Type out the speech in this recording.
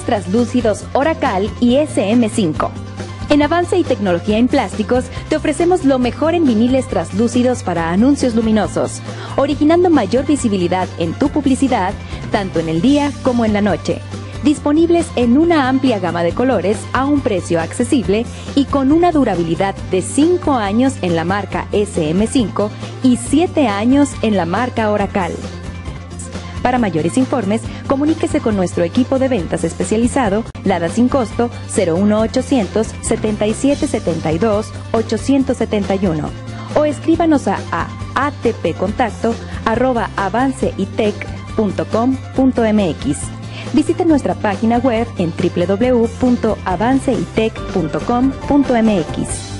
paneles translúcidos Oracal y SM5. En Avance y Tecnología en Plásticos te ofrecemos lo mejor en viniles translúcidos para anuncios luminosos, originando mayor visibilidad en tu publicidad, tanto en el día como en la noche. Disponibles en una amplia gama de colores a un precio accesible y con una durabilidad de 5 años en la marca SM5 y 7 años en la marca Oracal. Para mayores informes, comuníquese con nuestro equipo de ventas especializado, LADA sin costo 01800 7772 871 o escríbanos a atpcontacto@avanceytec.com.mx. Visite nuestra página web en www.avanceytec.com.mx.